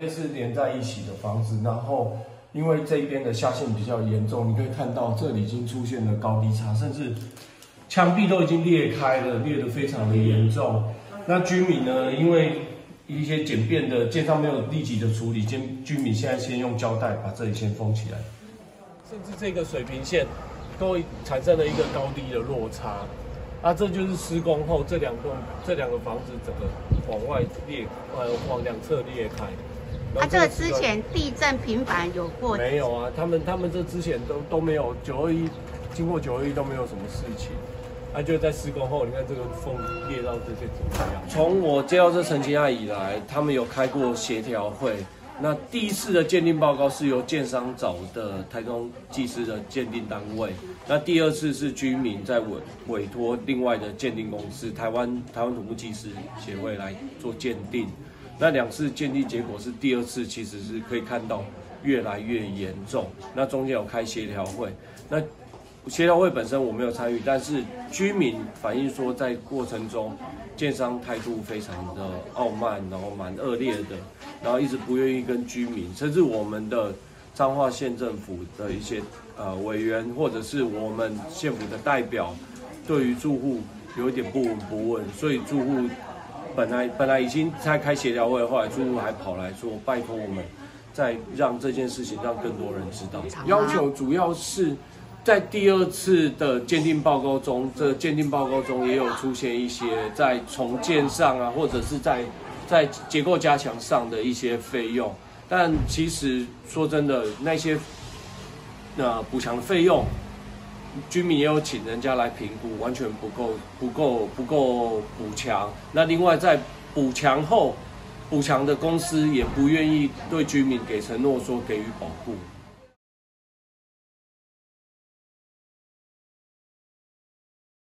这是连在一起的房子，然后因为这边的下陷比较严重，你可以看到这里已经出现了高低差，甚至墙壁都已经裂开了，裂得非常的严重。那居民呢，因为一些简便的建商没有立即的处理，居民现在先用胶带把这里先封起来，甚至这个水平线都产生了一个高低的落差。 啊，这就是施工后这两个房子整个往外裂，往两侧裂开。啊，这个之前地震频繁有过？没有啊，他们这之前都没有921，经过921都没有什么事情。啊，就在施工后，你看这个缝裂到这些怎么样？从我接到这陈情案以来，他们有开过协调会。那第一次的鉴定报告是由建商找的台中技师的鉴定单位，那第二次是居民在委托另外的鉴定公司台湾土木技师协会来做鉴定。那两次鉴定结果是第二次其实是可以看到越来越严重，那中间有开协调会，那协调会本身我没有参与，但是居民反映说在过程中建商态度非常的傲慢，然后蛮恶劣的。 然后一直不愿意跟居民，甚至我们的彰化县政府的一些委员，或者是我们县府的代表，对于住户有一点不闻不问，所以住户本来已经在开协调会，后来住户还跑来说拜托我们再让这件事情让更多人知道。要求主要是在第二次的鉴定报告中，这鉴定报告中也有出现一些在重建上啊，或者是在结构加强上的一些费用，但其实说真的，那些补强的费用，居民也有请人家来评估，完全不够补强。那另外在补强后，补强的公司也不愿意对居民给承诺说给予保护。